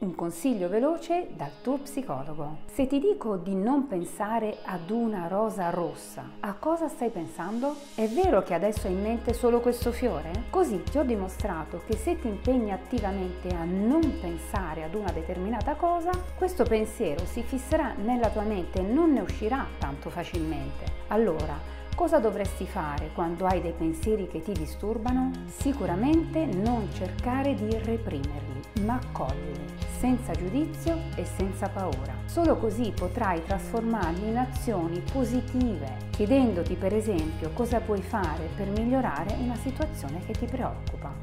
Un consiglio veloce dal tuo psicologo. Se ti dico di non pensare ad una rosa rossa, a cosa stai pensando? È vero che adesso hai in mente solo questo fiore? Così ti ho dimostrato che se ti impegni attivamente a non pensare ad una determinata cosa, questo pensiero si fisserà nella tua mente e non ne uscirà tanto facilmente. Allora, cosa dovresti fare quando hai dei pensieri che ti disturbano? Sicuramente non cercare di reprimerli, ma accoglierli, senza giudizio e senza paura. Solo così potrai trasformarli in azioni positive, chiedendoti per esempio cosa puoi fare per migliorare una situazione che ti preoccupa.